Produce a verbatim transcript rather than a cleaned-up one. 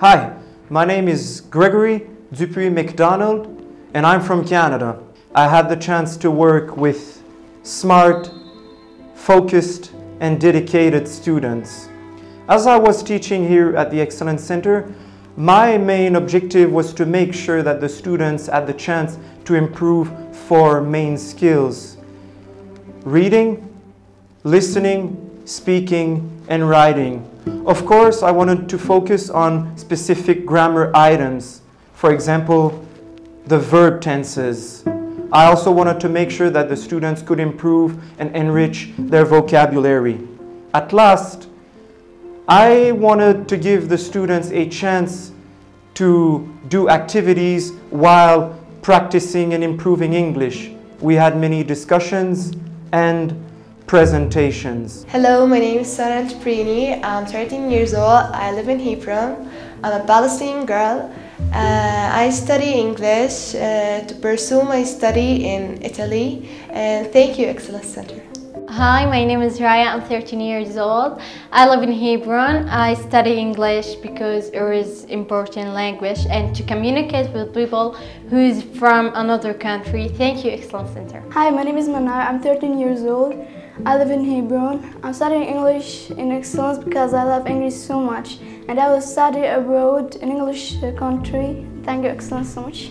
Hi, my name is Gregory Dupuis-McDonald and I'm from Canada. I had the chance to work with smart, focused and dedicated students. As I was teaching here at the Excellence Center, my main objective was to make sure that the students had the chance to improve four main skills: reading, listening, speaking, and writing. Of course, I wanted to focus on specific grammar items, for example, the verb tenses. I also wanted to make sure that the students could improve and enrich their vocabulary. At last, I wanted to give the students a chance to do activities while practicing and improving English. We had many discussions and presentations. Hello, my name is Sarant Prini. I'm thirteen years old. I live in Hebron. I'm a Palestinian girl. Uh, I study English uh, to pursue my study in Italy. And thank you, Excellence Center. Hi, my name is Raya. I'm thirteen years old. I live in Hebron. I study English because it is an important language and to communicate with people who is from another country. Thank you, Excellence Center. Hi, my name is Manar. I'm thirteen years old. I live in Hebron. I'm studying English in Excellence because I love English so much, and I will study abroad in English country. Thank you, Excellence, so much.